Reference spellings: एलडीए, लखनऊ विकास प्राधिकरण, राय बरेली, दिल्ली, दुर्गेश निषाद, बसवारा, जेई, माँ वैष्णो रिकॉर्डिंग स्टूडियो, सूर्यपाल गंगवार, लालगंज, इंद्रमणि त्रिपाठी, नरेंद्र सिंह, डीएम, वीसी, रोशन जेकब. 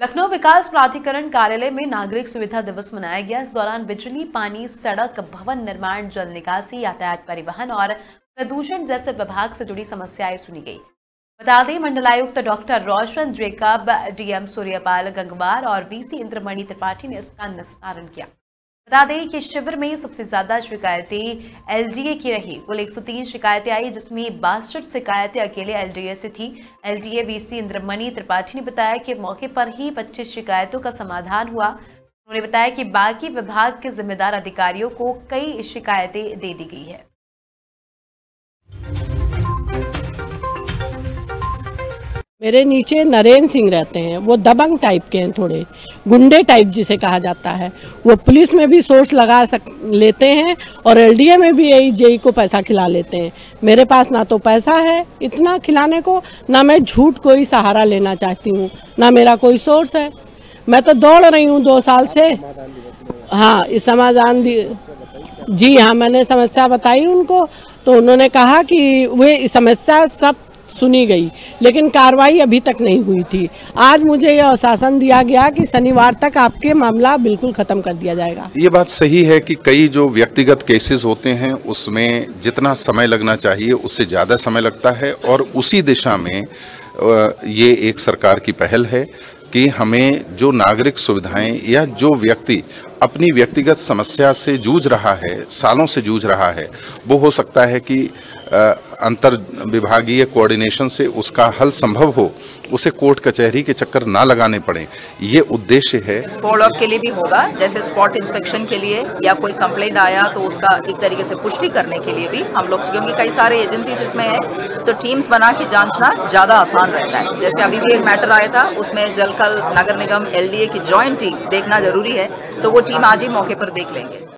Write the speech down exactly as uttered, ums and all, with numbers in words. लखनऊ विकास प्राधिकरण कार्यालय में नागरिक सुविधा दिवस मनाया गया। इस दौरान बिजली, पानी, सड़क, भवन निर्माण, जल निकासी, यातायात, परिवहन और प्रदूषण जैसे विभाग से जुड़ी समस्याएं सुनी गई। बता दें, मंडलायुक्त doctor रोशन जेकब, डीएम सूर्यपाल गंगवार और वीसी इंद्रमणि त्रिपाठी ने इसका निस्तारण किया। बता दें कि शिविर में सबसे ज्यादा शिकायतें एलडीए की रही। कुल एक सौ तीन शिकायतें आई, जिसमें बासठ शिकायतें अकेले एलडीए से थी। एलडीए वीसी इंद्रमणि त्रिपाठी ने बताया कि मौके पर ही पच्चीस शिकायतों का समाधान हुआ। उन्होंने बताया कि बाकी विभाग के जिम्मेदार अधिकारियों को कई शिकायतें दे दी गई है। मेरे नीचे नरेंद्र सिंह रहते हैं, वो दबंग टाइप के हैं, थोड़े गुंडे टाइप जिसे कहा जाता है। वो पुलिस में भी सोर्स लगा सक लेते हैं और एलडीए में भी यही जेई को पैसा खिला लेते हैं। मेरे पास ना तो पैसा है इतना खिलाने को, ना मैं झूठ कोई सहारा लेना चाहती हूँ, ना मेरा कोई सोर्स है। मैं तो दौड़ रही हूँ दो साल से। हाँ, इस समाधान जी हाँ, मैंने समस्या बताई उनको, तो उन्होंने कहा कि वे समस्या सब सुनी गई, लेकिन कार्रवाई अभी तक नहीं हुई थी। आज मुझे यह आश्वासन दिया गया कि शनिवार तक आपके मामला बिल्कुल खत्म कर दिया जाएगा। ये बात सही है कि कई जो व्यक्तिगत केसेस होते हैं उसमें जितना समय लगना चाहिए उससे ज़्यादा समय लगता है, और उसी दिशा में ये एक सरकार की पहल है कि हमें जो नागरिक सुविधाएं या जो व्यक्ति अपनी व्यक्तिगत समस्या से जूझ रहा है, सालों से जूझ रहा है, वो हो सकता है कि अंतर विभागीय कोऑर्डिनेशन से उसका हल संभव हो, उसे कोर्ट कचहरी के चक्कर ना लगाने पड़े, ये उद्देश्य है। फॉलोअप के लिए भी होगा, जैसे स्पॉट इंस्पेक्शन के लिए या कोई कंप्लेंट आया तो उसका एक तरीके से पुष्टि करने के लिए भी हम लोग, क्योंकि कई सारे एजेंसीज इसमें हैं, तो टीम्स बना के जांचना ज़्यादा आसान रहता है। जैसे अभी भी एक मैटर आया था, उसमें जल कल नगर निगम एल डी ए की ज्वाइंट टीम देखना जरूरी है, तो वो टीम आज ही मौके पर देख लेंगे।